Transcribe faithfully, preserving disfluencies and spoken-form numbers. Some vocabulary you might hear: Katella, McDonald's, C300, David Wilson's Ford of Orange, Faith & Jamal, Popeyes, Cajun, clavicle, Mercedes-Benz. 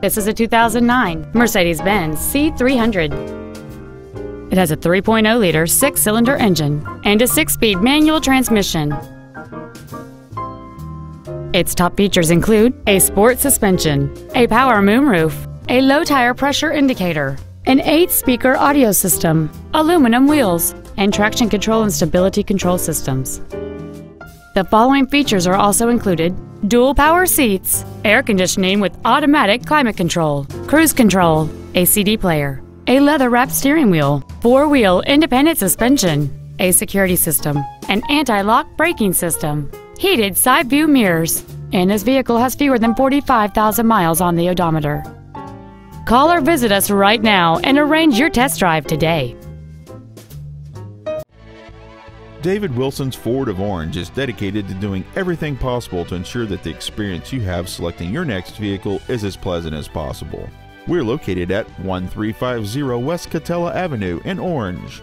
This is a two thousand nine Mercedes-Benz C three hundred. It has a three point oh liter six-cylinder engine and a six-speed manual transmission. Its top features include a sport suspension, a power moonroof, a low tire pressure indicator, an eight-speaker audio system, aluminum wheels, and traction control and stability control systems. The following features are also included: dual power seats, air conditioning with automatic climate control, cruise control, a C D player, a leather-wrapped steering wheel, four-wheel independent suspension, a security system, an anti-lock braking system, heated side view mirrors, and this vehicle has fewer than forty-five thousand miles on the odometer. Call or visit us right now and arrange your test drive today. David Wilson's Ford of Orange is dedicated to doing everything possible to ensure that the experience you have selecting your next vehicle is as pleasant as possible. We're located at one three five zero West Katella Avenue in Orange.